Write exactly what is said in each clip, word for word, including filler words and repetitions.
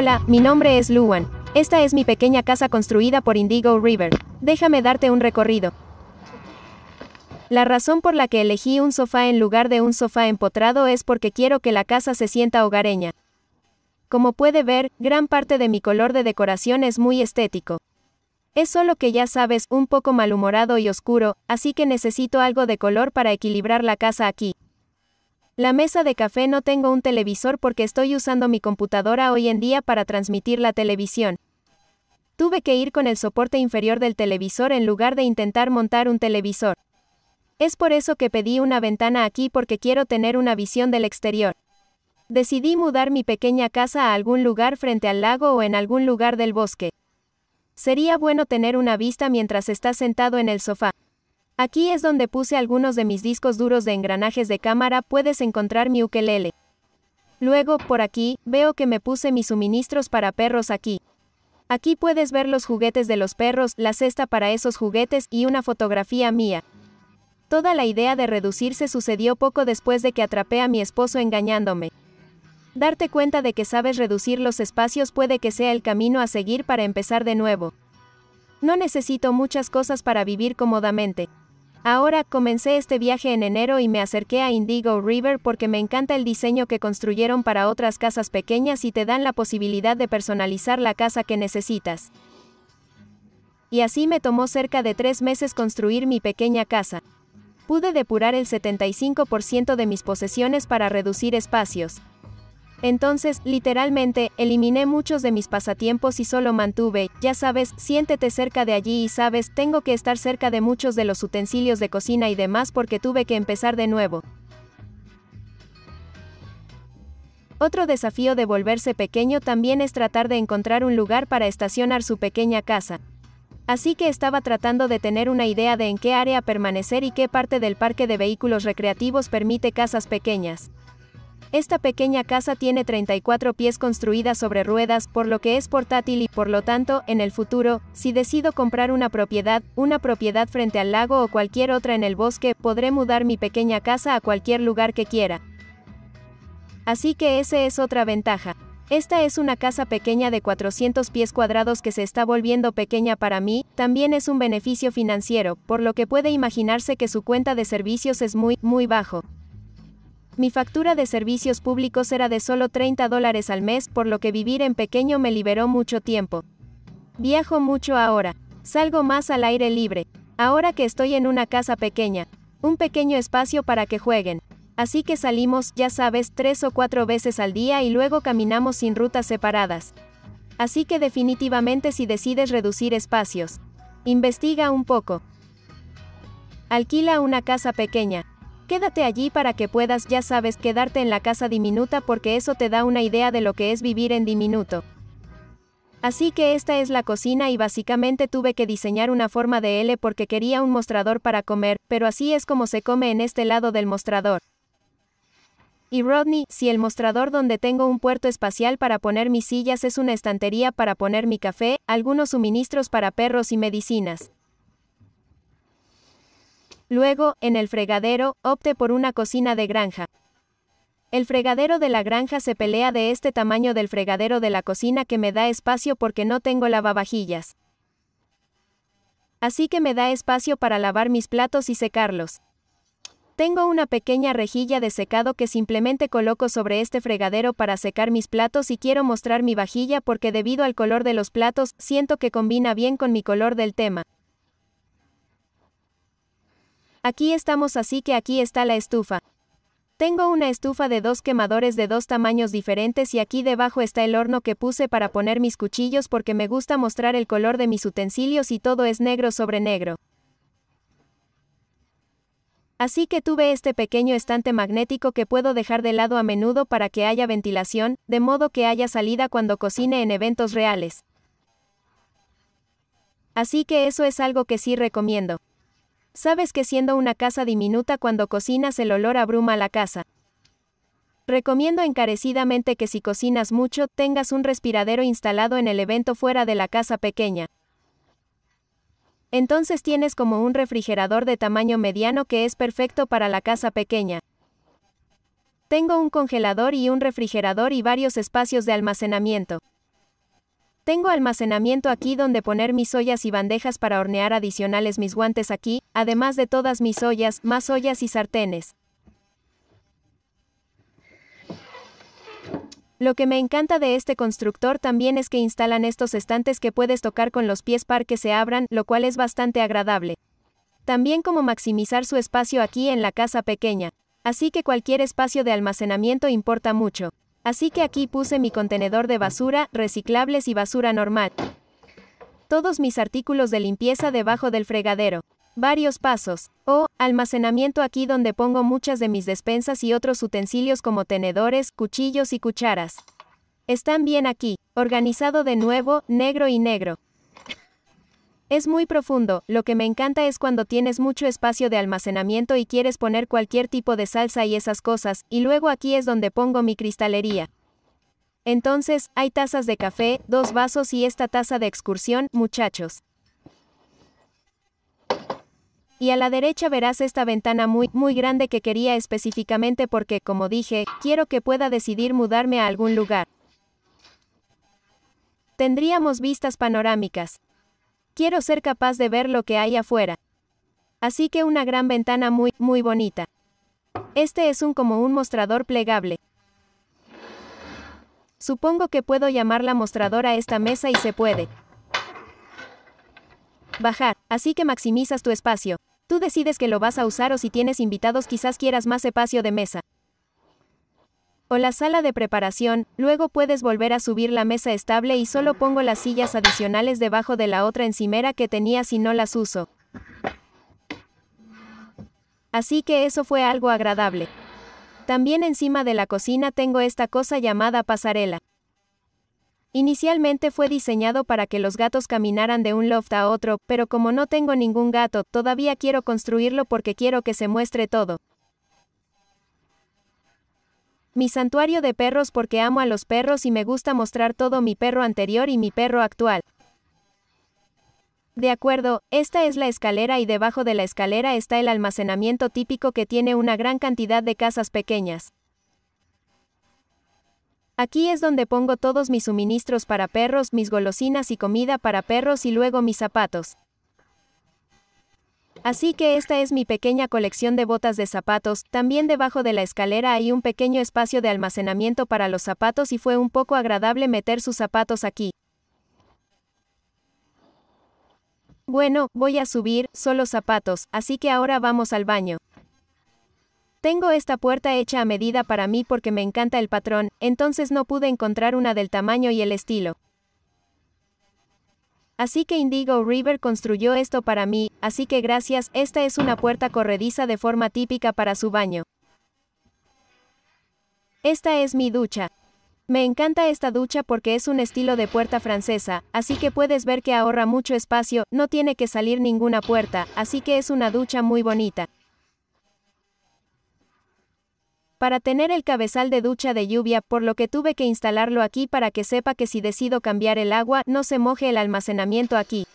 Hola, mi nombre es Luan. Esta es mi pequeña casa construida por Indigo River. Déjame darte un recorrido. La razón por la que elegí un sofá en lugar de un sofá empotrado es porque quiero que la casa se sienta hogareña. Como puede ver, gran parte de mi color de decoración es muy estético. Es solo que ya sabes, un poco malhumorado y oscuro, así que necesito algo de color para equilibrar la casa aquí. La mesa de café no tengo un televisor porque estoy usando mi computadora hoy en día para transmitir la televisión. Tuve que ir con el soporte inferior del televisor en lugar de intentar montar un televisor. Es por eso que pedí una ventana aquí porque quiero tener una visión del exterior. Decidí mudar mi pequeña casa a algún lugar frente al lago o en algún lugar del bosque. Sería bueno tener una vista mientras estás sentado en el sofá. Aquí es donde puse algunos de mis discos duros de engranajes de cámara, puedes encontrar mi ukelele. Luego, por aquí, veo que me puse mis suministros para perros aquí. Aquí puedes ver los juguetes de los perros, la cesta para esos juguetes y una fotografía mía. Toda la idea de reducirse sucedió poco después de que atrapé a mi esposo engañándome. Darte cuenta de que sabes reducir los espacios puede que sea el camino a seguir para empezar de nuevo. No necesito muchas cosas para vivir cómodamente. Ahora, comencé este viaje en enero y me acerqué a Indigo River porque me encanta el diseño que construyeron para otras casas pequeñas y te dan la posibilidad de personalizar la casa que necesitas. Y así me tomó cerca de tres meses construir mi pequeña casa. Pude depurar el setenta y cinco por ciento de mis posesiones para reducir espacios. Entonces, literalmente, eliminé muchos de mis pasatiempos y solo mantuve, ya sabes, siéntete cerca de allí y sabes, tengo que estar cerca de muchos de los utensilios de cocina y demás porque tuve que empezar de nuevo. Otro desafío de volverse pequeño también es tratar de encontrar un lugar para estacionar su pequeña casa. Así que estaba tratando de tener una idea de en qué área permanecer y qué parte del parque de vehículos recreativos permite casas pequeñas. Esta pequeña casa tiene treinta y cuatro pies construida sobre ruedas, por lo que es portátil y, por lo tanto, en el futuro, si decido comprar una propiedad, una propiedad frente al lago o cualquier otra en el bosque, podré mudar mi pequeña casa a cualquier lugar que quiera. Así que esa es otra ventaja. Esta es una casa pequeña de cuatrocientos pies cuadrados que se está volviendo pequeña para mí, también es un beneficio financiero, por lo que puede imaginarse que su cuenta de servicios es muy, muy bajo. Mi factura de servicios públicos era de solo treinta dólares al mes, por lo que vivir en pequeño me liberó mucho tiempo. Viajo mucho ahora. Salgo más al aire libre. Ahora que estoy en una casa pequeña. Un pequeño espacio para que jueguen. Así que salimos, ya sabes, tres o cuatro veces al día y luego caminamos sin rutas separadas. Así que definitivamente si decides reducir espacios, investiga un poco. Alquila una casa pequeña. Quédate allí para que puedas, ya sabes, quedarte en la casa diminuta porque eso te da una idea de lo que es vivir en diminuto. Así que esta es la cocina y básicamente tuve que diseñar una forma de L porque quería un mostrador para comer, pero así es como se come en este lado del mostrador. Y Rodney, si el mostrador donde tengo un puerto espacial para poner mis sillas es una estantería para poner mi café, algunos suministros para perros y medicinas. Luego, en el fregadero, opté por una cocina de granja. El fregadero de la granja se pelea de este tamaño del fregadero de la cocina que me da espacio porque no tengo lavavajillas. Así que me da espacio para lavar mis platos y secarlos. Tengo una pequeña rejilla de secado que simplemente coloco sobre este fregadero para secar mis platos y quiero mostrar mi vajilla porque debido al color de los platos, siento que combina bien con mi color del tema. Aquí estamos, así que aquí está la estufa. Tengo una estufa de dos quemadores de dos tamaños diferentes y aquí debajo está el horno que puse para poner mis cuchillos porque me gusta mostrar el color de mis utensilios y todo es negro sobre negro. Así que tuve este pequeño estante magnético que puedo dejar de lado a menudo para que haya ventilación, de modo que haya salida cuando cocine en eventos reales. Así que eso es algo que sí recomiendo. Sabes que siendo una casa diminuta cuando cocinas el olor abruma la casa. Recomiendo encarecidamente que si cocinas mucho, tengas un respiradero instalado en el evento fuera de la casa pequeña. Entonces tienes como un refrigerador de tamaño mediano que es perfecto para la casa pequeña. Tengo un congelador y un refrigerador y varios espacios de almacenamiento. Tengo almacenamiento aquí donde poner mis ollas y bandejas para hornear, adicionales mis guantes aquí, además de todas mis ollas, más ollas y sartenes. Lo que me encanta de este constructor también es que instalan estos estantes que puedes tocar con los pies para que se abran, lo cual es bastante agradable. También como maximizar su espacio aquí en la casa pequeña. Así que cualquier espacio de almacenamiento importa mucho. Así que aquí puse mi contenedor de basura, reciclables y basura normal. Todos mis artículos de limpieza debajo del fregadero. Varios pasos. O, almacenamiento aquí donde pongo muchas de mis despensas y otros utensilios como tenedores, cuchillos y cucharas. Están bien aquí. Organizado de nuevo, negro y negro. Es muy profundo, lo que me encanta es cuando tienes mucho espacio de almacenamiento y quieres poner cualquier tipo de salsa y esas cosas, y luego aquí es donde pongo mi cristalería. Entonces, hay tazas de café, dos vasos y esta taza de excursión, muchachos. Y a la derecha verás esta ventana muy, muy grande que quería específicamente porque, como dije, quiero que pueda decidir mudarme a algún lugar. Tendríamos vistas panorámicas. Quiero ser capaz de ver lo que hay afuera. Así que una gran ventana muy, muy bonita. Este es un como un mostrador plegable. Supongo que puedo llamarla mostradora a esta mesa y se puede bajar, así que maximizas tu espacio. Tú decides que lo vas a usar o si tienes invitados quizás quieras más espacio de mesa. O la sala de preparación, luego puedes volver a subir la mesa estable y solo pongo las sillas adicionales debajo de la otra encimera que tenía si no las uso. Así que eso fue algo agradable. También encima de la cocina tengo esta cosa llamada pasarela. Inicialmente fue diseñado para que los gatos caminaran de un loft a otro, pero como no tengo ningún gato, todavía quiero construirlo porque quiero que se muestre todo. Mi santuario de perros porque amo a los perros y me gusta mostrar todo mi perro anterior y mi perro actual. De acuerdo, esta es la escalera y debajo de la escalera está el almacenamiento típico que tiene una gran cantidad de casas pequeñas. Aquí es donde pongo todos mis suministros para perros, mis golosinas y comida para perros y luego mis zapatos. Así que esta es mi pequeña colección de botas de zapatos, también debajo de la escalera hay un pequeño espacio de almacenamiento para los zapatos y fue un poco agradable meter sus zapatos aquí. Bueno, voy a subir, solo zapatos, así que ahora vamos al baño. Tengo esta puerta hecha a medida para mí porque me encanta el patrón, entonces no pude encontrar una del tamaño y el estilo. Así que Indigo River construyó esto para mí, así que gracias, esta es una puerta corrediza de forma típica para su baño. Esta es mi ducha. Me encanta esta ducha porque es un estilo de puerta francesa, así que puedes ver que ahorra mucho espacio, no tiene que salir ninguna puerta, así que es una ducha muy bonita. Para tener el cabezal de ducha de lluvia, por lo que tuve que instalarlo aquí para que sepa que si decido cambiar el agua, no se moje el almacenamiento aquí.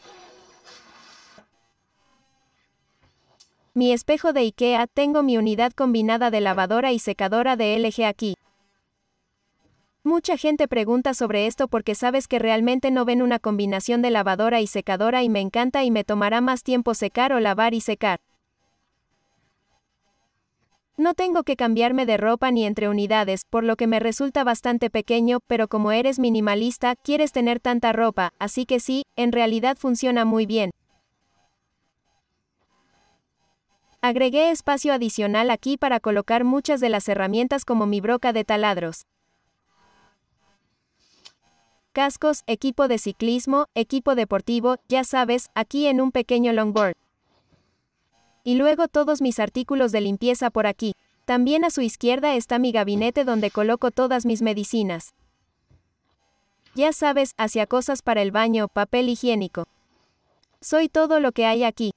Mi espejo de IKEA, tengo mi unidad combinada de lavadora y secadora de L G aquí. Mucha gente pregunta sobre esto porque sabes que realmente no ven una combinación de lavadora y secadora y me encanta y me tomará más tiempo secar o lavar y secar. No tengo que cambiarme de ropa ni entre unidades, por lo que me resulta bastante pequeño, pero como eres minimalista, quieres tener tanta ropa, así que sí, en realidad funciona muy bien. Agregué espacio adicional aquí para colocar muchas de las herramientas como mi broca de taladros, cascos, equipo de ciclismo, equipo deportivo, ya sabes, aquí en un pequeño longboard. Y luego todos mis artículos de limpieza por aquí. También a su izquierda está mi gabinete donde coloco todas mis medicinas. Ya sabes, hacia cosas para el baño, papel higiénico. Soy todo lo que hay aquí.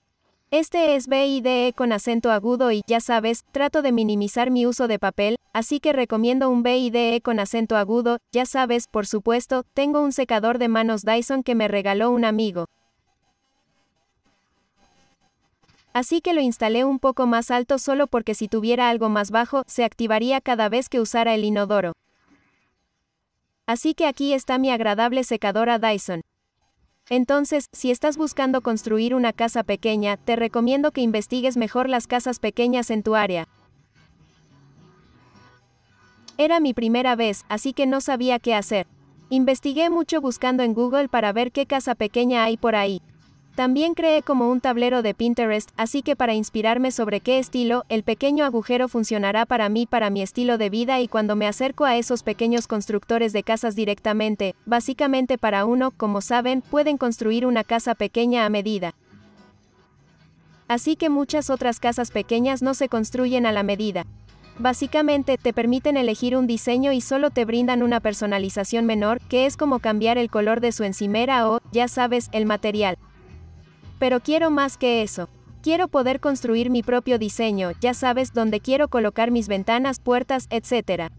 Este es BIDE con acento agudo y, ya sabes, trato de minimizar mi uso de papel, así que recomiendo un BIDE con acento agudo, ya sabes, por supuesto, tengo un secador de manos Dyson que me regaló un amigo. Así que lo instalé un poco más alto solo porque si tuviera algo más bajo, se activaría cada vez que usara el inodoro. Así que aquí está mi agradable secadora Dyson. Entonces, si estás buscando construir una casa pequeña, te recomiendo que investigues mejor las casas pequeñas en tu área. Era mi primera vez, así que no sabía qué hacer. Investigué mucho buscando en Google para ver qué casa pequeña hay por ahí. También creé como un tablero de Pinterest, así que para inspirarme sobre qué estilo, el pequeño agujero funcionará para mí, para mi estilo de vida, y cuando me acerco a esos pequeños constructores de casas directamente, básicamente para uno, como saben, pueden construir una casa pequeña a medida. Así que muchas otras casas pequeñas no se construyen a la medida. Básicamente, te permiten elegir un diseño y solo te brindan una personalización menor, que es como cambiar el color de su encimera o, ya sabes, el material. Pero quiero más que eso. Quiero poder construir mi propio diseño, ya sabes, donde quiero colocar mis ventanas, puertas, etcétera.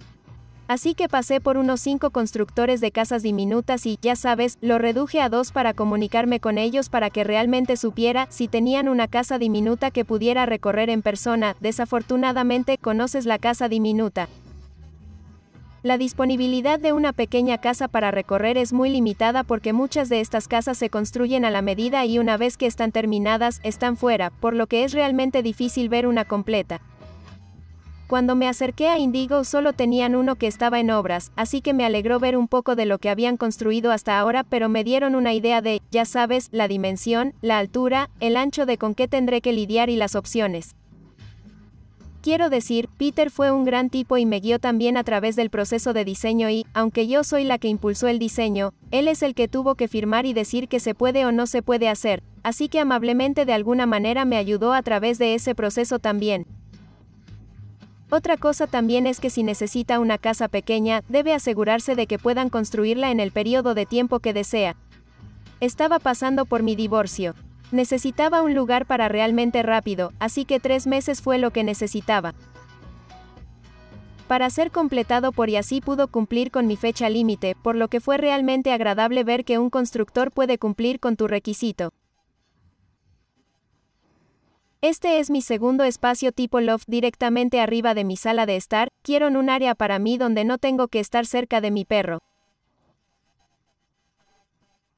Así que pasé por unos cinco constructores de casas diminutas y, ya sabes, lo reduje a dos para comunicarme con ellos para que realmente supiera si tenían una casa diminuta que pudiera recorrer en persona. Desafortunadamente, conoces la casa diminuta. La disponibilidad de una pequeña casa para recorrer es muy limitada porque muchas de estas casas se construyen a la medida y una vez que están terminadas, están fuera, por lo que es realmente difícil ver una completa. Cuando me acerqué a Indigo solo tenían uno que estaba en obras, así que me alegró ver un poco de lo que habían construido hasta ahora, pero me dieron una idea de, ya sabes, la dimensión, la altura, el ancho de con qué tendré que lidiar y las opciones. Quiero decir, Peter fue un gran tipo y me guió también a través del proceso de diseño y, aunque yo soy la que impulsó el diseño, él es el que tuvo que firmar y decir que se puede o no se puede hacer, así que amablemente de alguna manera me ayudó a través de ese proceso también. Otra cosa también es que si necesita una casa pequeña, debe asegurarse de que puedan construirla en el periodo de tiempo que desea. Estaba pasando por mi divorcio. Necesitaba un lugar para realmente rápido, así que tres meses fue lo que necesitaba para ser completado por, y así pudo cumplir con mi fecha límite, por lo que fue realmente agradable ver que un constructor puede cumplir con tu requisito. Este es mi segundo espacio tipo loft directamente arriba de mi sala de estar. Quiero un área para mí donde no tengo que estar cerca de mi perro.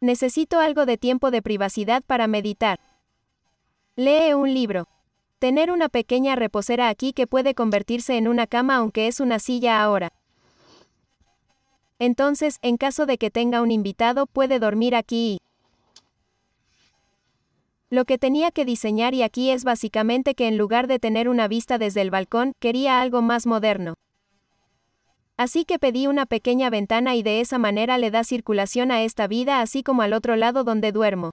Necesito algo de tiempo de privacidad para meditar. Lee un libro. Tener una pequeña reposera aquí que puede convertirse en una cama, aunque es una silla ahora. Entonces, en caso de que tenga un invitado, puede dormir aquí. Lo que tenía que diseñar y aquí es básicamente que en lugar de tener una vista desde el balcón, quería algo más moderno. Así que pedí una pequeña ventana y de esa manera le da circulación a esta vida, así como al otro lado donde duermo.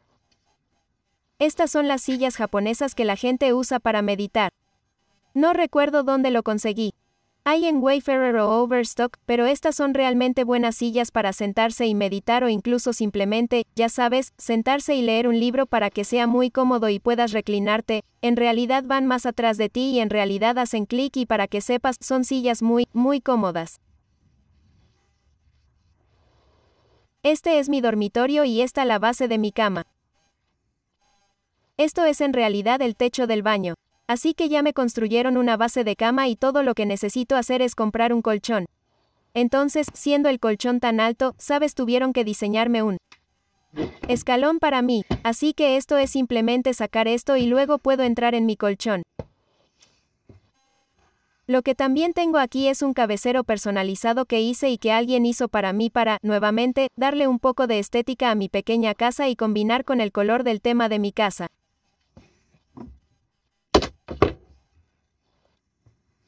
Estas son las sillas japonesas que la gente usa para meditar. No recuerdo dónde lo conseguí. Hay en Wayfair o Overstock, pero estas son realmente buenas sillas para sentarse y meditar o incluso simplemente, ya sabes, sentarse y leer un libro para que sea muy cómodo y puedas reclinarte. En realidad van más atrás de ti y en realidad hacen clic y para que sepas, son sillas muy, muy cómodas. Este es mi dormitorio y esta la base de mi cama. Esto es en realidad el techo del baño. Así que ya me construyeron una base de cama y todo lo que necesito hacer es comprar un colchón. Entonces, siendo el colchón tan alto, sabes, tuvieron que diseñarme un escalón para mí. Así que esto es simplemente sacar esto y luego puedo entrar en mi colchón. Lo que también tengo aquí es un cabecero personalizado que hice y que alguien hizo para mí para, nuevamente, darle un poco de estética a mi pequeña casa y combinar con el color del tema de mi casa.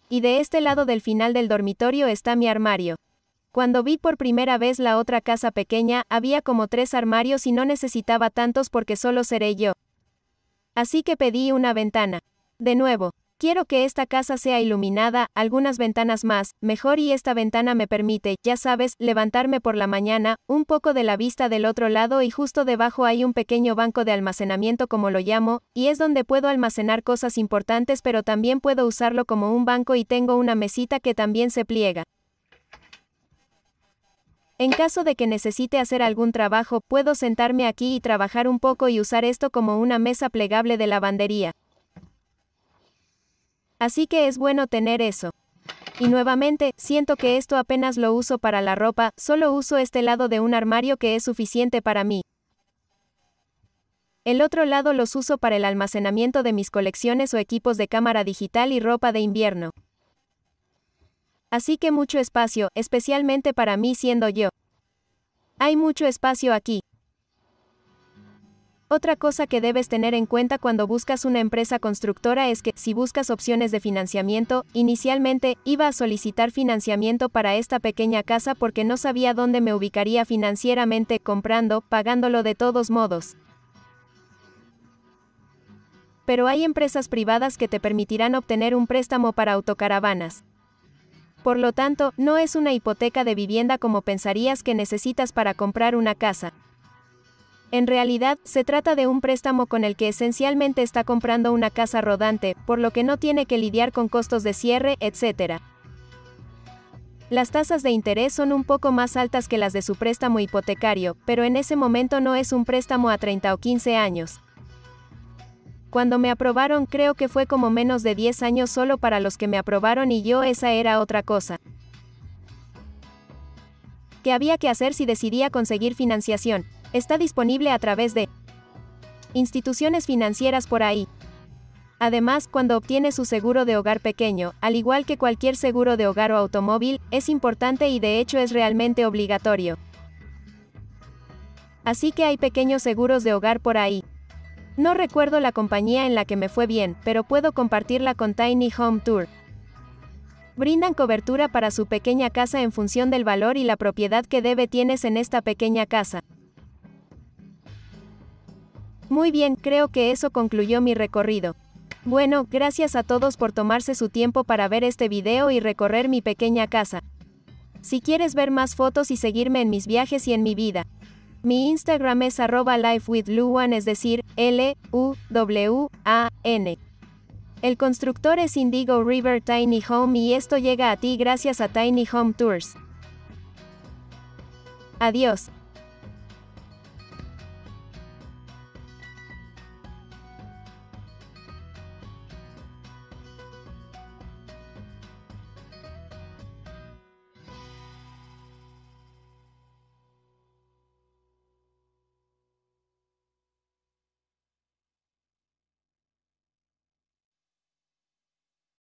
Y de este lado del final del dormitorio está mi armario. Cuando vi por primera vez la otra casa pequeña, había como tres armarios y no necesitaba tantos porque solo seré yo. Así que pedí una ventana. De nuevo. Quiero que esta casa sea iluminada, algunas ventanas más, mejor, y esta ventana me permite, ya sabes, levantarme por la mañana, un poco de la vista del otro lado, y justo debajo hay un pequeño banco de almacenamiento como lo llamo, y es donde puedo almacenar cosas importantes, pero también puedo usarlo como un banco y tengo una mesita que también se pliega. En caso de que necesite hacer algún trabajo, puedo sentarme aquí y trabajar un poco y usar esto como una mesa plegable de lavandería. Así que es bueno tener eso. Y nuevamente, siento que esto apenas lo uso para la ropa, solo uso este lado de un armario que es suficiente para mí. El otro lado los uso para el almacenamiento de mis colecciones o equipos de cámara digital y ropa de invierno. Así que mucho espacio, especialmente para mí siendo yo. Hay mucho espacio aquí. Otra cosa que debes tener en cuenta cuando buscas una empresa constructora es que, si buscas opciones de financiamiento, inicialmente, iba a solicitar financiamiento para esta pequeña casa porque no sabía dónde me ubicaría financieramente, comprando, pagándolo de todos modos. Pero hay empresas privadas que te permitirán obtener un préstamo para autocaravanas. Por lo tanto, no es una hipoteca de vivienda como pensarías que necesitas para comprar una casa. En realidad, se trata de un préstamo con el que esencialmente está comprando una casa rodante, por lo que no tiene que lidiar con costos de cierre, etcétera. Las tasas de interés son un poco más altas que las de su préstamo hipotecario, pero en ese momento no es un préstamo a treinta o quince años. Cuando me aprobaron creo que fue como menos de diez años solo para los que me aprobaron y yo esa era otra cosa que había que hacer si decidía conseguir financiación. Está disponible a través de instituciones financieras por ahí. Además, cuando obtienes su seguro de hogar pequeño, al igual que cualquier seguro de hogar o automóvil, es importante y de hecho es realmente obligatorio. Así que hay pequeños seguros de hogar por ahí. No recuerdo la compañía en la que me fue bien, pero puedo compartirla con Tiny Home Tour. Brindan cobertura para su pequeña casa en función del valor y la propiedad que debe tienes en esta pequeña casa. Muy bien, creo que eso concluyó mi recorrido. Bueno, gracias a todos por tomarse su tiempo para ver este video y recorrer mi pequeña casa. Si quieres ver más fotos y seguirme en mis viajes y en mi vida, mi Instagram es arroba lifewithluwan, es decir, L U W A N. El constructor es Indigo River Tiny Home y esto llega a ti gracias a Tiny Home Tours. Adiós.